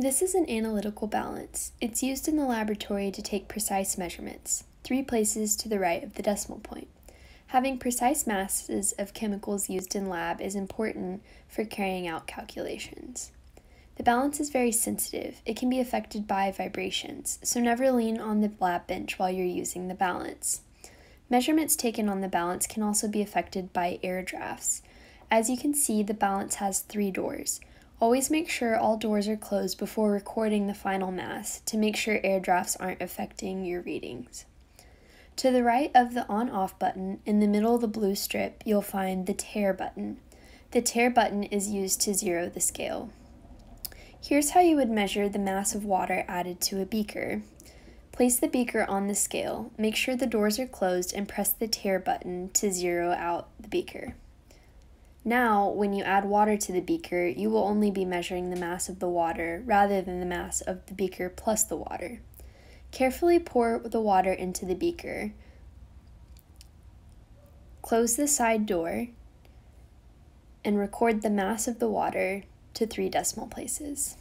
This is an analytical balance. It's used in the laboratory to take precise measurements, 3 places to the right of the decimal point. Having precise masses of chemicals used in lab is important for carrying out calculations. The balance is very sensitive. It can be affected by vibrations, so never lean on the lab bench while you're using the balance. Measurements taken on the balance can also be affected by air drafts. As you can see, the balance has 3 doors. Always make sure all doors are closed before recording the final mass to make sure air drafts aren't affecting your readings. To the right of the on-off button, in the middle of the blue strip, you'll find the tear button. The tear button is used to zero the scale. Here's how you would measure the mass of water added to a beaker. Place the beaker on the scale, make sure the doors are closed, and press the tear button to zero out the beaker. Now, when you add water to the beaker, you will only be measuring the mass of the water rather than the mass of the beaker plus the water. Carefully pour the water into the beaker. Close the side door and record the mass of the water to 3 decimal places.